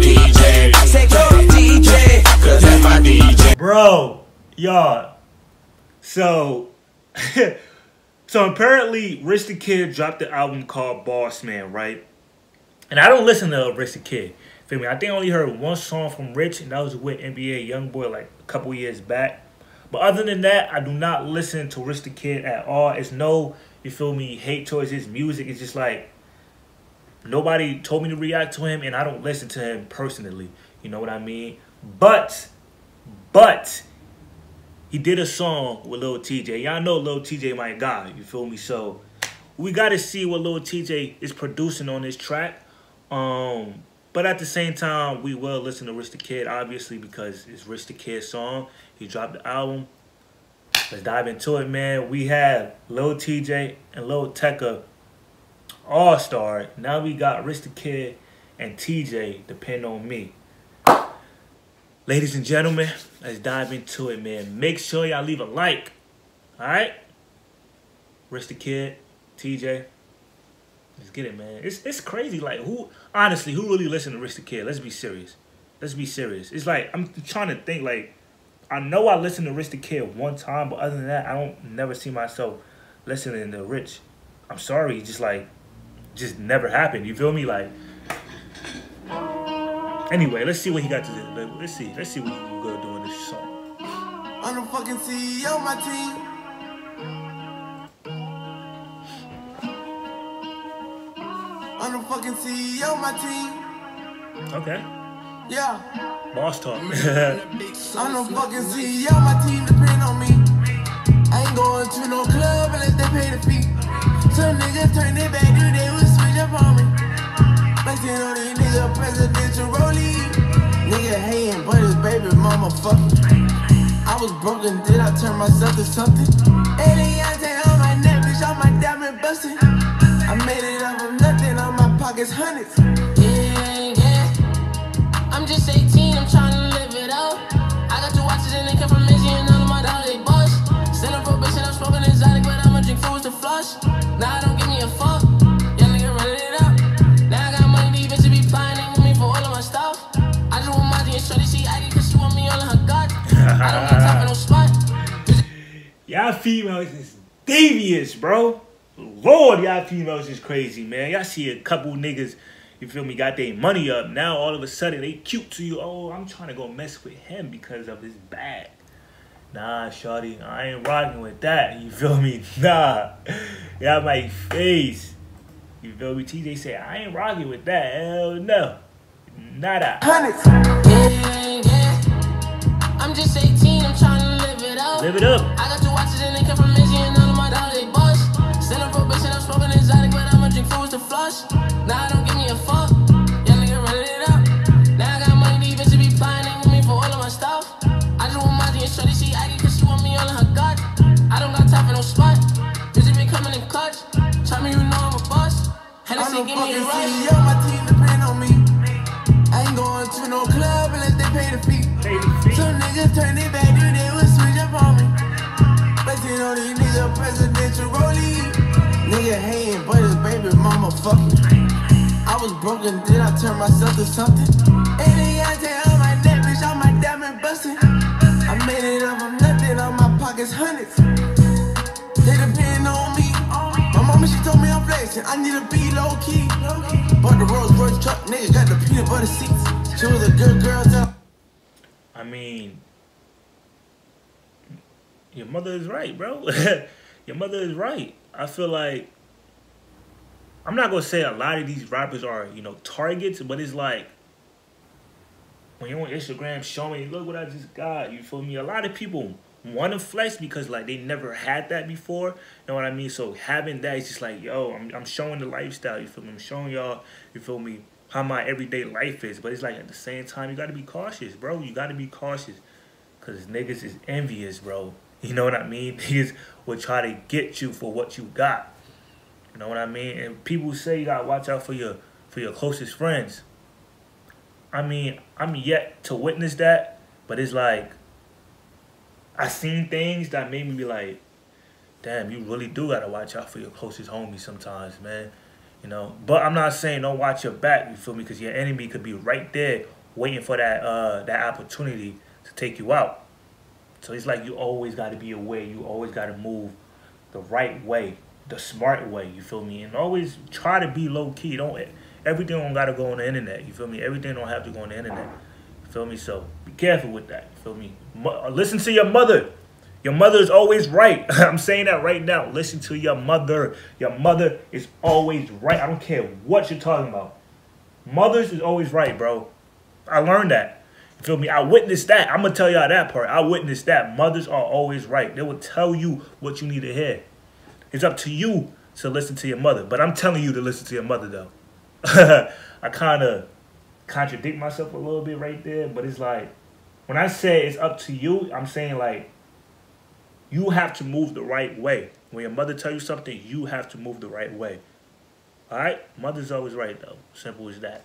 DJ. I said go DJ, cause that's my DJ. Bro, y'all. So apparently Rich the Kid dropped the album called Boss Man, right? And I don't listen to Rich the Kid. Feel me? I think I only heard one song from Rich, and that was with NBA Youngboy like a couple years back. But other than that, I do not listen to Rich the Kid at all. It's no, you feel me, hate towards his music. It's just like nobody told me to react to him, and I don't listen to him personally. You know what I mean? But he did a song with Lil Tjay. Y'all know Lil Tjay, my guy. You feel me? So we got to see what Lil Tjay is producing on this track. But at the same time, we will listen to Rich the Kid, obviously, because it's Rich the Kid's song. He dropped the album. Let's dive into it, man. We have Lil Tjay and Lil Tecca All-Star. Now we got Rich the Kid and Tjay, Depend On Me. Ladies and gentlemen, let's dive into it, man. Make sure y'all leave a like, all right? Rich the Kid, Tjay. Let's get it, man. It's crazy. Like, honestly, who really listen to Rich the Kid? Let's be serious. It's like, I'm trying to think, like, I know I listened to Rich the Kid one time, but other than that, I don't never see myself listening to Rich. I'm sorry, just like, just never happened. You feel me? Like, anyway, let's see what he got to do. Let's see what he's gonna do in this song. I'm the fucking CEO of my team. I'm the fucking CEO, my team. Okay. Yeah. Boss talk. I'm the fucking CEO, my team depend on me. I ain't going to no club unless they pay the fee. Some niggas turn their back, do they will switch up on me. Flexing on these niggas, presidential rollie. Nigga hating, but his baby mama fucking. I was broken, did I turn myself to something? $80,000 on my neck, bitch, all my diamond busted. I made it up from nothing, on my pockets hundreds. Yeah, yeah. I'm just 18, I'm trying to live it up. I got two watches and they come from Missy and none of my dolly bush. Still on probation, I'm smoking exotic, but I'ma drink fools to flush. Nah, don't give me a fuck. Young nigga running it up. Now I got money, these bitches be flying with me for all of my stuff. I just want Mozzie and Shorty, she aggy cause she want me all in her gut. I don't want top in no spot. Y'all females is devious, bro. Lord, y'all females is crazy, man. Y'all see a couple niggas, you feel me, got their money up. Now, all of a sudden, they cute to you. Oh, I'm trying to go mess with him because of his bag. Nah, shawty, I ain't rocking with that. You feel me? Nah. Y'all my face. You feel me? Tjay said, I ain't rocking with that. Hell no. Nada. Yeah, yeah. I'm just 18. I'm trying to live it up. Live it up. I got two watches and they come from Missy and none of my dollar they bust. Still on probation, I'm smoking exotic, but I'ma drink fools to flush. Nah, don't give me a fuck. Young nigga running it up. Now I got money, these bitches be flying with me for all of my stuff. I just want Mozzie and Shorty, she aggy cause she want me all in her gut. I don't got time for no spot. Bitches be coming in clutch. Tell me you know I'm a boss. Hennessy, give me a rush. Yo, my team depend on me. I ain't going to no club unless they pay the fee. Some niggas turn it back, dude, they will switch up on me. Flexing on these niggas, presidential rollie. Nigga hating, but his baby mama fucking. I was broken, did I turn myself to something? $80,000 on my neck, bitch, all my diamond busted. I made it up from nothing, all my pockets hundreds. They depend on me. My mama, she told me I'm flexing, I need to be low key. Bought the Rolls Royce truck, nigga got the peanut butter seats. She was a good girl, though. I mean, your mother is right, bro. Your mother is right. I feel like, I'm not going to say a lot of these rappers are, you know, targets, but it's like, when you're on Instagram showing, look what I just got, you feel me? A lot of people want to flex because, like, they never had that before. You know what I mean? So having that, it's just like, yo, I'm showing the lifestyle, you feel me? I'm showing y'all, you feel me, how my everyday life is. But it's like, at the same time, you got to be cautious, bro. You got to be cautious because niggas is envious, bro. You know what I mean? Niggas will try to get you for what you got. You know what I mean? And people say you gotta watch out for your closest friends. I mean, I'm yet to witness that, but it's like I seen things that made me be like, damn, you really do gotta watch out for your closest homies sometimes, man. you know. But I'm not saying don't watch your back, you feel me, because your enemy could be right there waiting for that that opportunity to take you out. So it's like you always got to be aware. You always got to move the right way, the smart way, you feel me, and always try to be low-key. Don't everything don't got to go on the internet, you feel me. Everything don't have to go on the internet, you feel me. So be careful with that, you feel me. Listen to your mother. Your mother is always right. I'm saying that right now. Listen to your mother. Your mother is always right. I don't care what you're talking about. Mothers is always right, bro. I learned that. You feel me? I witnessed that. I'm going to tell y'all that part. I witnessed that. Mothers are always right. They will tell you what you need to hear. It's up to you to listen to your mother. But I'm telling you to listen to your mother, though. I kind of contradict myself a little bit right there. But it's like, when I say it's up to you, I'm saying like, you have to move the right way. When your mother tells you something, you have to move the right way. All right? Mother's always right, though. Simple as that.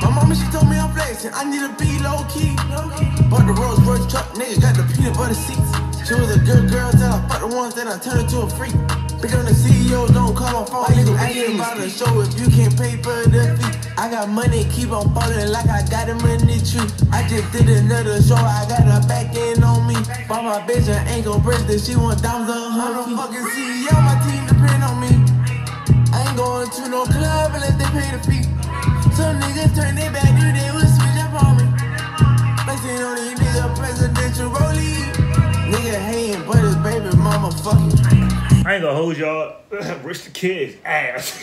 My mama, she told me I'm flexing. I need to be low-key. But the Rolls Royce truck niggas got the peanut butter seats. She was a good girl till I fucked the ones that I turned into a freak. Big on the CEO, don't call my phone. Nigga, we ain't about to show if you can't pay for the fee. I got money, keep on ballin' like I got a money tree. I just did another show, I got her back in on me. Bought my bitch, I ain't gon' break this, she want diamonds on her feet. I'm the fucking CEO, my team depend on me. I ain't going to no club unless they pay the fee. Some niggas turn their back, do they will switch up on me. Flexin' on these niggas, presidential rollie. Nigga hatin', but his baby mama fucking. I ain't gonna hold y'all. Rich the Kid's ass.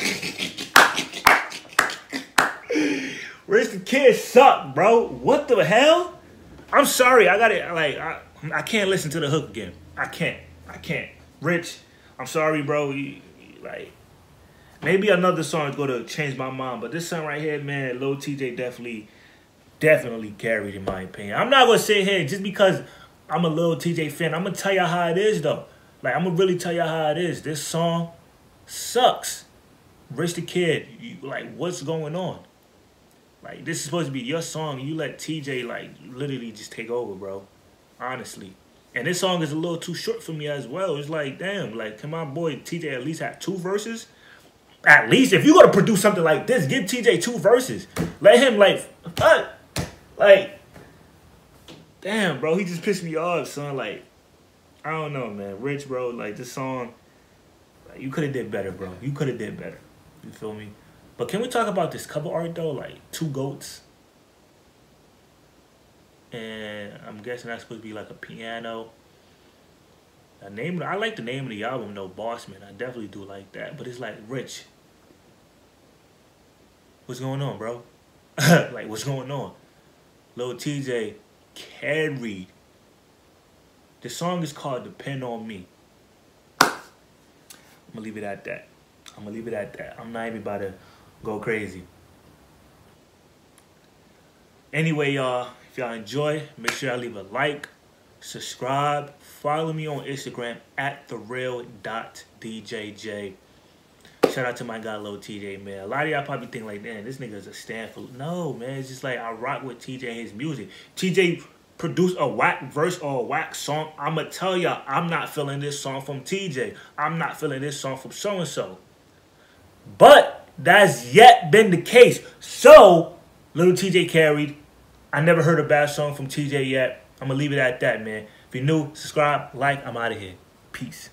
Rich the Kid suck, bro. What the hell? I'm sorry. I gotta, like, I can't listen to the hook again. I can't. Rich, I'm sorry, bro. You, like, maybe another song is gonna change my mind, but this song right here, man, Lil Tjay definitely carried, in my opinion. I'm not gonna sit here just because I'm a Lil Tjay fan. I'm gonna tell y'all how it is, though. Like, I'm going to really tell y'all how it is. This song sucks. Rich the Kid, like, what's going on? Like, this is supposed to be your song. You let Tjay, like, literally just take over, bro. Honestly. And this song is a little too short for me as well. It's like, damn, like, can my boy Tjay at least have 2 verses? At least. If you're going to produce something like this, give Tjay 2 verses. Let him, like, fuck. Like, damn, bro. He just pissed me off, son. Like, I don't know, man. Rich, bro, like, this song, like, you could have did better, bro. You could have did better. You feel me? But can we talk about this cover art, though? Like, 2 goats. And I'm guessing that's supposed to be, like, a piano. The name, I like the name of the album, though, Boss Man. I definitely do like that. But it's like, Rich, what's going on, bro? Like, what's going on? Lil Tjay carried. The song is called Depend On Me. I'm going to leave it at that. I'm not even about to go crazy. Anyway, y'all, if y'all enjoy, make sure y'all leave a like, subscribe, follow me on Instagram at thereal.djj. Shout out to my guy, Lil Tjay, man. A lot of y'all probably think, like, man, this nigga's a stand for... No, man, it's just like I rock with Tjay and his music. Tjay... produce a whack verse or a whack song, I'ma tell y'all, I'm not feeling this song from Tjay. I'm not feeling this song from so-and-so. But that's yet been the case. So, Lil Tjay carried. I never heard a bad song from Tjay yet. I'ma leave it at that, man. If you're new, subscribe, like, I'm out of here. Peace.